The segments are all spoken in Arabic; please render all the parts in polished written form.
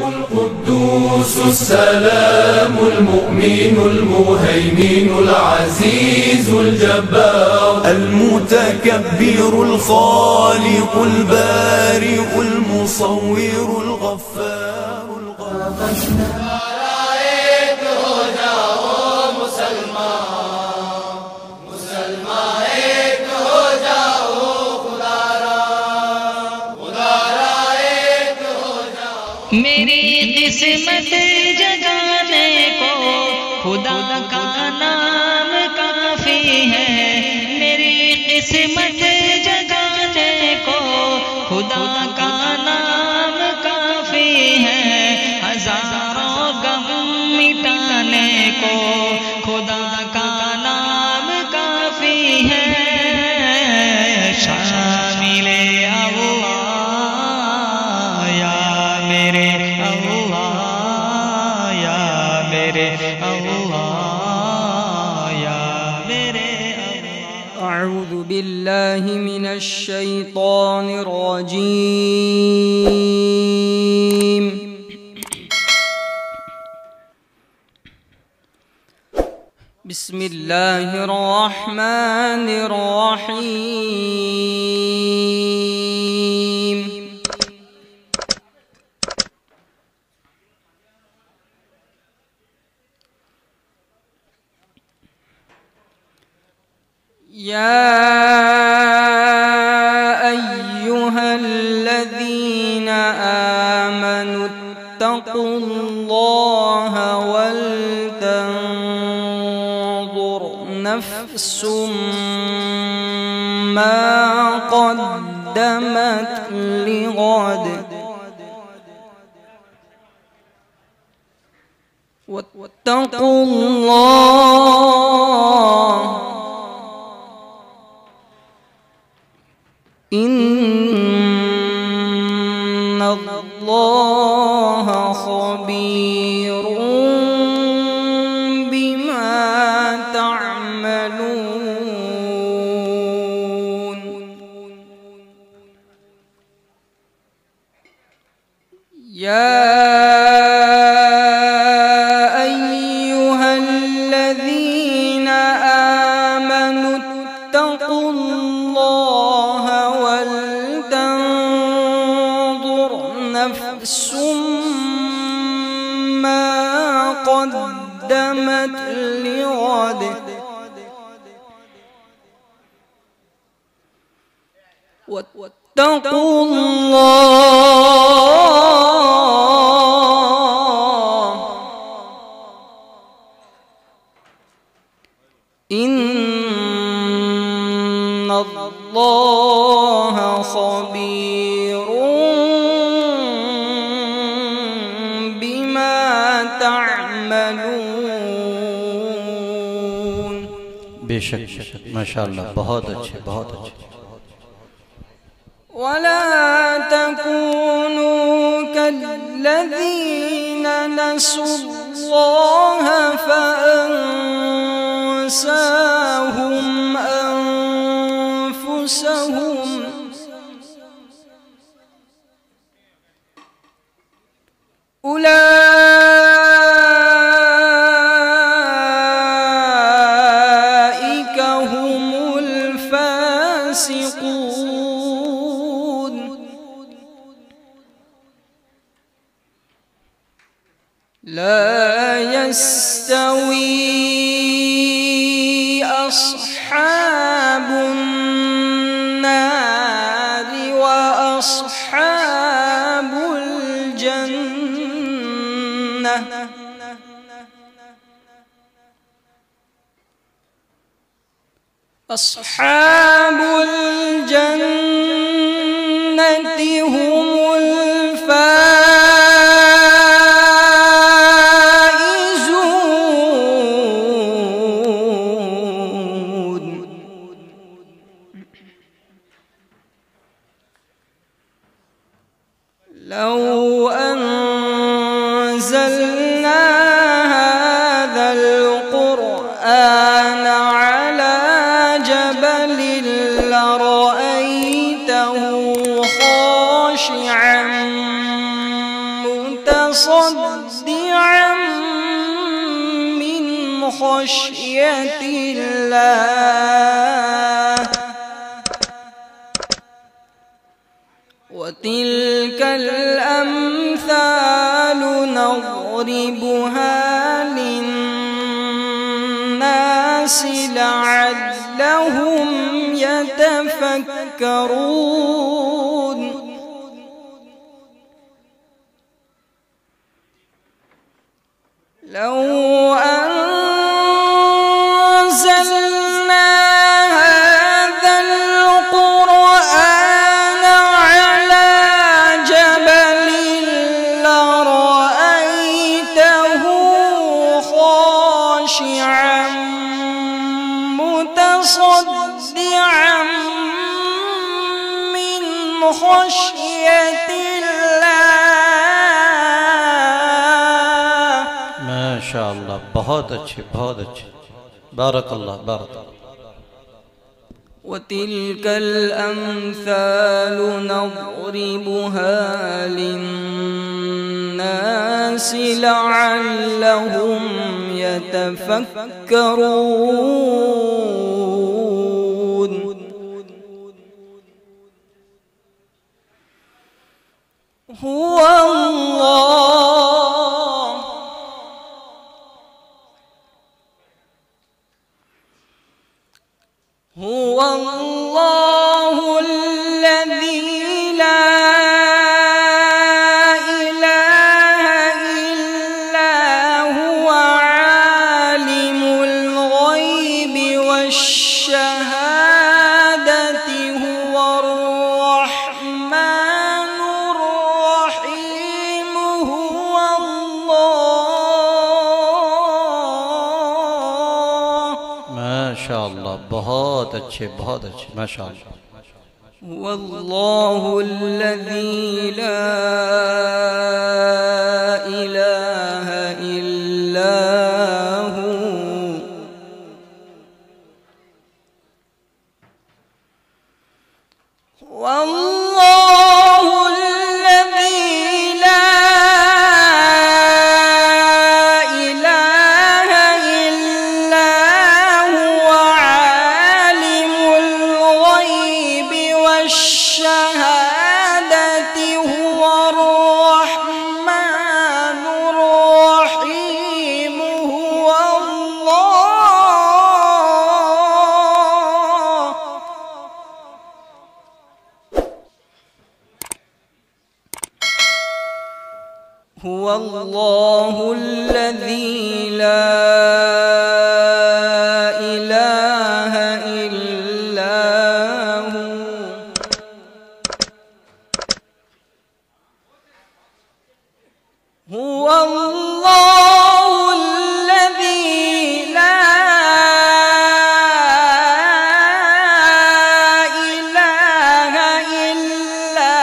القدوس السلام المؤمن المهيمن العزيز الجبار المتكبر الخالق البارئ المصور الغفار الغفار میری قسمت جگانے کو خدا کا نام کافی ہے، میری قسمت جگانے کو خدا کا نام کافی ہے، ہزاروں غم مٹانے کو خدا کا نام کافی ہے، شامل أعوذ بالله من الشيطان الرجيم. بسم الله الرحمن الرحيم. يا أيها الذين آمنوا اتقوا الله ولتنظر نفس ما قدمت لغد واتقوا الله إن الله خبير بما تعملون. يا أيها الذين آمنوا اتقوا الله نفس ما قدمت لغد واتقوا الله إن الله خبير تعملون. بے شک ماشاءاللہ بہت اچھے بہت اچھے. ولا تكونوا كالذين نسوا الله فأنساهم أنفسهم لا يستوي أصحاب النار وأصحاب الجنة أصحاب الجنة هم لو أنزلنا هذا القرآن على جبل لرأيته خاشعا متصدعا متصدعا من خشية الله، وتلك الأمثال نضربها للناس لعلهم يتفكرون. لو أنزلنا هذا القرآن على جبل لرأيته خاشعا متصدعا من خشية الله. ماشاءاللہ، بہت اچھے، بہت اچھے، بارک اللہ، بارک اللہ. وَتِلْكَ الْأَمْثَالُ نَضْرِبُهَا لِلنَّاسِ لَعَلَّهُمْ يَتَفَكَّرُونَ. هُوَ اللَّهُ هو الله الذي لا إله إلا هو، عالم الغيب والشهادة، هو الرحمن الرحيم. هو الله. ما شاء الله، بہت اچھے، بہت اچھے، ماشاءاللہ. واللہ الذی لا الہ الا ہو، واللہ الذی لا الہ الا ہو، عالم الغیب والشہادة، هو الرحمن الرحیم. هو اللہ. هو اللہ الذی لا الہ الا ہو. هو الله الذي لا إله إلا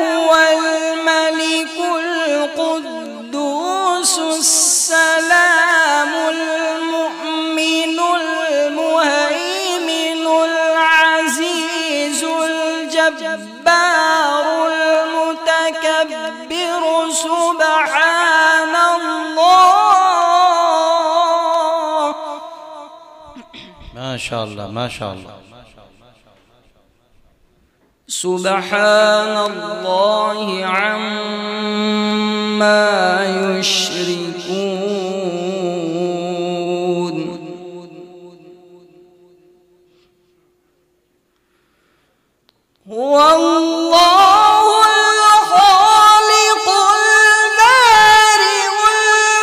هو، الملك القدوس السلام المؤمن المهيمن العزيز الجبار المتكبر، سبحان الله. ما شاء الله، ما شاء الله. سبحان الله عما يشركون. هو الله الخالق البارئ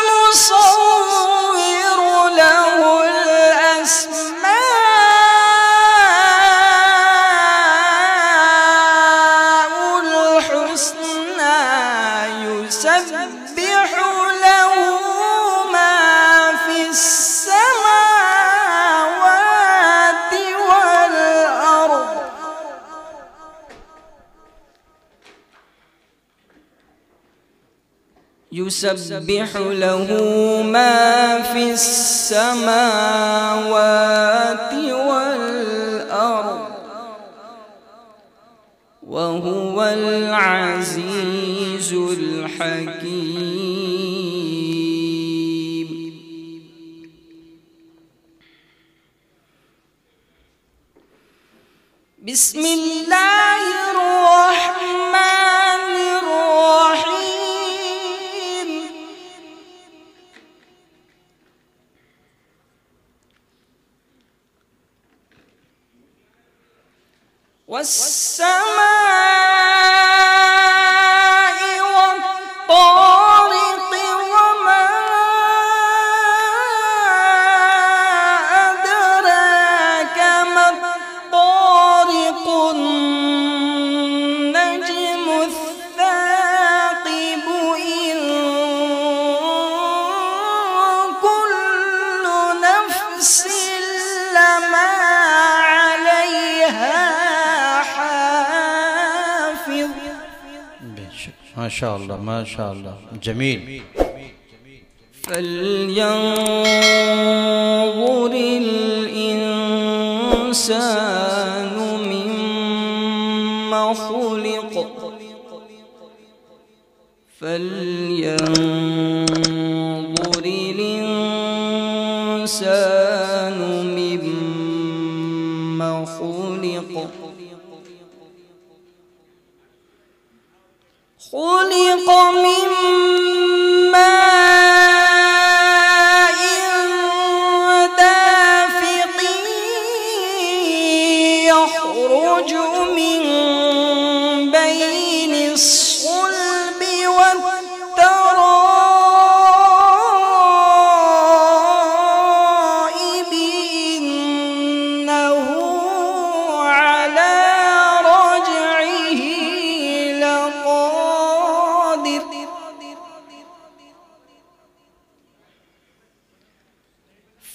المصور، له الأسماء الحسنى، يسبح له ما في السماوات والأرض. يسبح له ما في السماوات والأرض، وهو العزيز الحكيم. حكيم. بسم الله الرحمن الرحيم. والسماء والطارق وما أدراك ما الطارق النجم الثاقب إن كل نفس لما عليها. ماشاءاللہ ماشاءاللہ جمیل. فَلْيَنْظُرِ الْإِنسَانُ مِمَّا خُلِقَ فَلْيَنْظُرِ الْإِنسَانُ مِمَّا خُلِقَ خلق من ماء دافق يخرج من بين الصلب والترائب إنه على رجعه لقادر.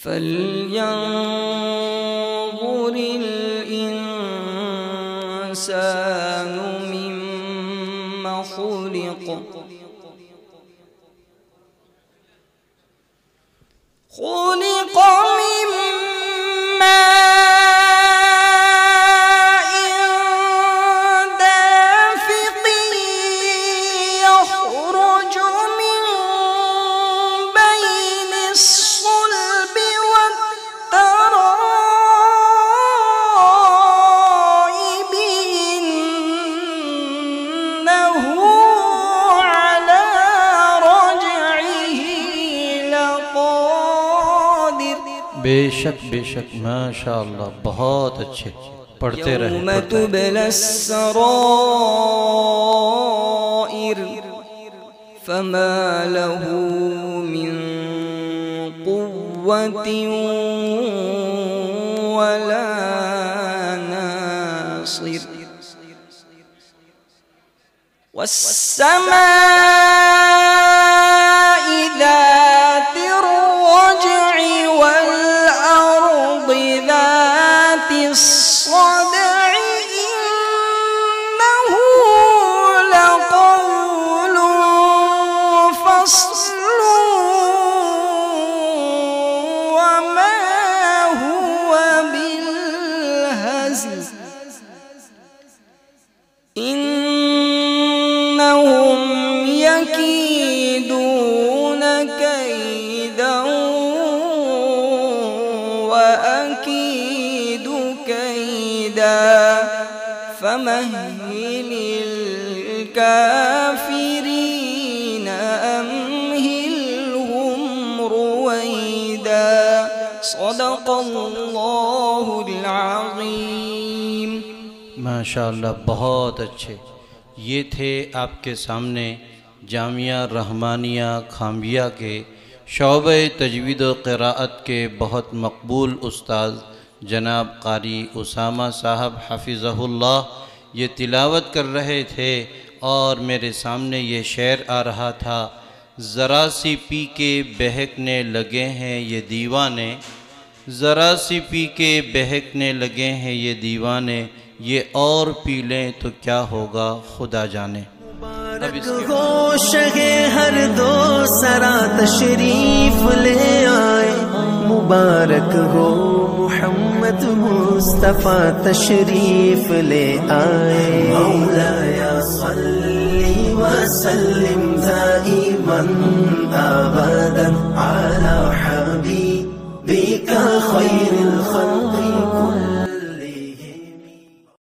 فَلْيَنْظُرِ الْإِنْسَانُ مِمَّا خُلِقَ خُلِقَ مِمَّا بے شک بے شک ماشاءاللہ بہت اچھے پڑھتے رہے. یوم تبلى السرائر فما له من قوة ولا ناصر. والسماء ذات الرجع الصدع إنه لقول فصل وما هو بالهزل. إنهم يكيدون كيدا فمهل الكافرين أمهلهم رويدا. صدق الله العظيم. ماشاءاللہ بہت اچھے. یہ تھے آپ کے سامنے جامعہ رحمانیہ خامبھیہ کے شعبہ تجوید و قراءت کے بہت مقبول استاذ جناب قاری اسامہ صاحب حفظہ اللہ یہ تلاوت کر رہے تھے اور میرے سامنے یہ شعر آ رہا تھا. ذرا سی پی کے بہکنے لگے ہیں یہ دیوانے، ذرا سی پی کے بہکنے لگے ہیں یہ دیوانے، یہ اور پی لیں تو کیا ہوگا خدا جانے. مبارک ہو شگے ہر دو سرا تشریف لے آئے، مبارک ہو محمد مصطفیٰ تشریف لے آئے. مولا یا صلی وسلم دائما أبدا على حبيبك خير الخلق.